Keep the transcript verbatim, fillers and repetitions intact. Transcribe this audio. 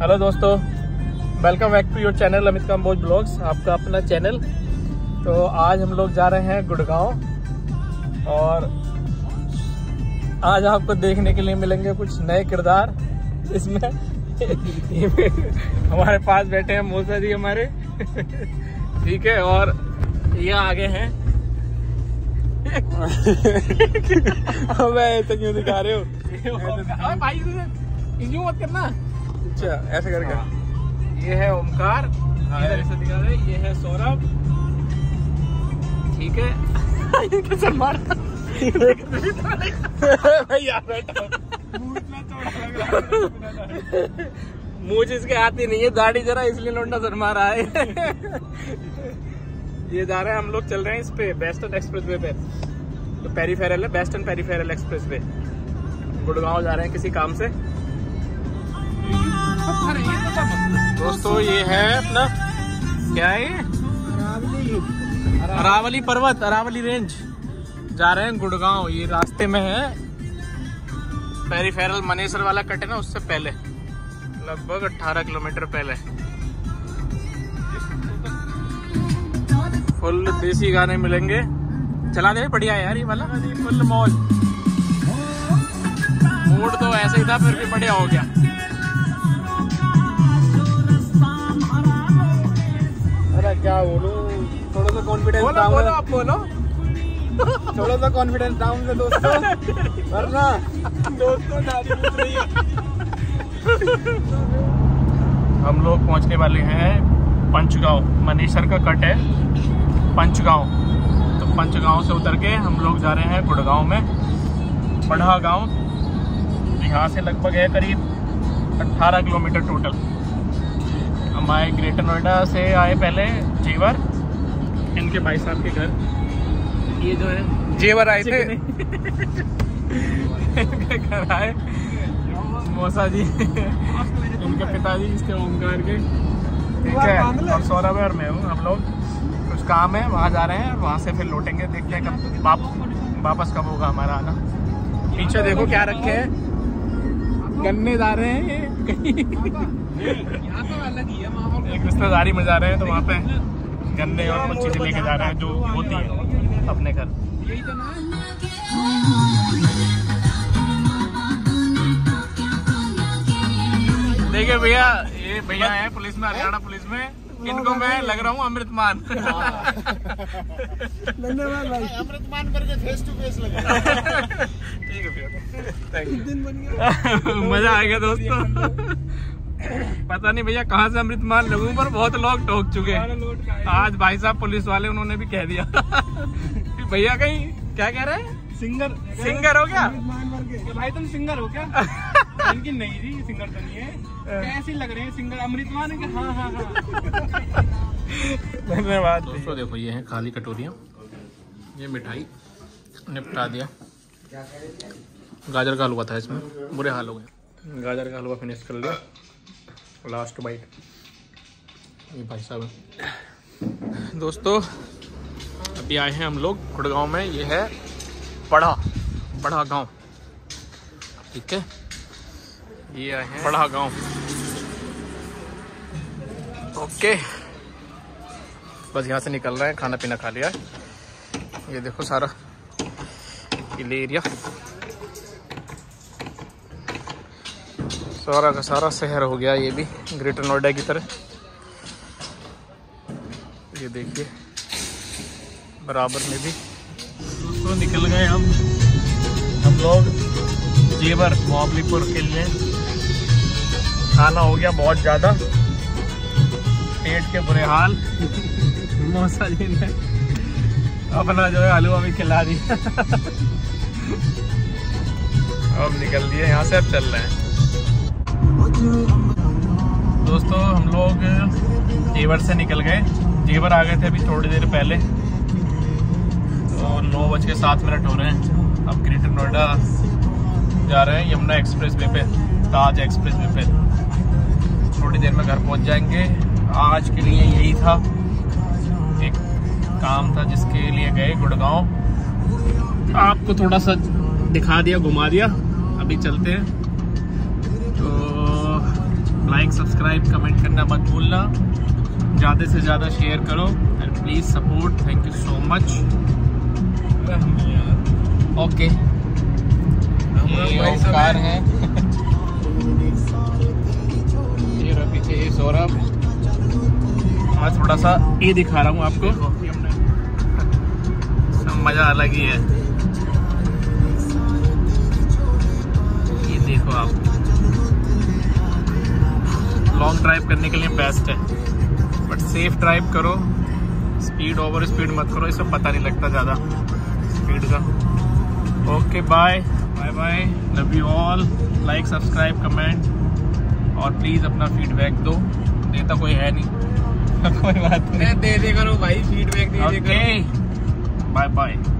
Hello दोस्तों, welcome back to your channel Amit Kamboj blogs, आपका अपना चैनल। तो आज हम लोग जा रहे हैं गुड़गांव और आज आपको देखने के लिए मिलेंगे कुछ नए किरदार। इसमें हमारे पास बैठे हैं मौसा जी हमारे, ठीक है, और ये आगे हैं। ऐसे क्यों दिखा रहे हो भाई, यूं मत करना। अच्छा, ऐसे करके हाँ। ये है ओमकार, ऐसे दिखा रहे, ये है सौरभ, ठीक है। मुझे इसके आती नहीं है, दाढ़ी जरा इसलिए लोंडा सर मारा है। ये जा रहे हैं, हम लोग चल रहे हैं इस पे वेस्टर्न एक्सप्रेसवे पे, तो पेरीफेरल है, वेस्टर्न पेरीफेरल एक्सप्रेसवे। गुड़गांव जा रहे हैं किसी काम से। दोस्तों ये है अपना, क्या है, अरावली पर्वत, अरावली रेंज। जा रहे हैं गुड़गांव, ये रास्ते में है पेरीफेरल, मनेसर वाला कट है ना, उससे पहले लगभग अठारह किलोमीटर पहले। फुल देसी गाने मिलेंगे, चला दे, बढ़िया है यार ये वाला, फुल मौज। मूड तो ऐसा ही था, फिर भी बढ़िया हो गया। अरे क्या बोलूं, थोड़ा सा कॉन्फिडेंस डाउन, बोलो आप बोलो, थोड़ा सा कॉन्फिडेंस डाउन है दोस्तों, वरना दोस्तों नारी पूछ रही है। हम लोग पहुंचने वाले हैं पंचगांव, मनेसर का कट है पंचगांव। तो पंचगांव से उतर के हम लोग जा रहे हैं गुड़गांव में, बढ़ा गाँव। यहाँ से लगभग है करीब अठारह किलोमीटर टोटल। हम आए ग्रेटर नोएडा से, आए पहले जेवर, इनके भाई साहब के घर, ये जो है जेवर आए थे। इनके घर आए मौसा जी, इनके पिताजी, इसके ओमकार के, ठीक है, और सौरभ और मैं हूँ। हम लोग कुछ काम है, वहाँ जा रहे हैं, वहाँ से फिर लौटेंगे, देखते हैं कब वाप, वापस कब होगा हमारा आना। पीछे देखो क्या रखे हैं, गन्ने जा रहे हैं कहीं, एक रिश्तेदारी में जा रहे हैं, तो वहाँ पे गन्ने और कुछ चीजें लेके जा रहे हैं जो होती है अपने घर। देखिए भैया, ये भैया है पुलिस में, हरियाणा पुलिस में, इनको मैं लग रहा हूँ अमृतमान। धन्यवाद भाई, अमृतमान करके फेस टू फेस लग रहा है। ठीक है भैया, थैंक यू, मजा आएगा दोस्तों। पता नहीं भैया कहाँ से अमृतमान लगूं, पर बहुत लोग टोक चुके। आज भाई साहब पुलिस वाले, उन्होंने भी कह दिया भैया कहीं क्या कह रहे हैं, सिंगर सिंगर हो क्या भाई, तुम सिंगर हो क्या? इनकी नहीं जी, सिंगर तो नहीं है, कैसे लग रहे हैं सिंगर, अमृतमान है। हाँ हाँ हाँ, धन्यवाद। दोस्तों देखो, ये है खाली कटोरियाँ, ये मिठाई निपटा दिया, गाजर का हलवा था इसमें, बुरे हाल हो गए, गाजर का हलवा फिनिश कर लिया, लास्ट बाइट। ये भाई साहब है। दोस्तों अभी आए हैं हम लोग गुड़गांव में, ये है बड़ा बड़ा गाँव, ठीक है, ये है बड़ा गाँव। ओके, बस यहाँ से निकल रहे हैं, खाना पीना खा लिया। ये देखो सारा हिल एरिया, सारा का सारा शहर हो गया, ये भी ग्रेटर नोएडा की तरह। ये देखिए बराबर में भी। तो निकल गए हम हम लोग जेवर मोहब्बलीपुर के लिए। खाना हो गया बहुत ज़्यादा, पेट के बुरे हाल। मौसा जी ने अपना जो है हलवा भी खिला दिया। अब निकल दिए यहाँ से, अब चल रहे हैं। दोस्तों हम लोग जेवर से निकल गए, जेवर आ गए थे अभी थोड़ी देर पहले, तो नौ बज के सात मिनट हो रहे हैं। अब ग्रेटर नोएडा जा रहे हैं यमुना एक्सप्रेसवे पे, ताज एक्सप्रेसवे पे। थोड़ी देर में घर पहुंच जाएंगे। आज के लिए यही था, एक काम था जिसके लिए गए गुड़गांव, आपको थोड़ा सा दिखा दिया, घुमा दिया। अभी चलते हैं, तो लाइक लाइक सब्सक्राइब कमेंट करना मत भूलना, ज़्यादा से ज़्यादा शेयर करो and please support. Thank you so much. Okay car है पीछे ये सौरभ। मैं थोड़ा सा ये दिखा रहा हूँ आपको, सब मज़ा अलग ही है। ये देखो आप, लॉन्ग ड्राइव करने के लिए बेस्ट है, बट सेफ ड्राइव करो, स्पीड ओवर स्पीड मत करो, इसमें पता नहीं लगता ज़्यादा स्पीड का। Okay bye bye bye, love you all. Like subscribe comment और प्लीज़ अपना फीडबैक दो, देता कोई है नहीं। कोई बात नहीं, दे दे करो भाई फीडबैक, दे दे करो। Bye bye.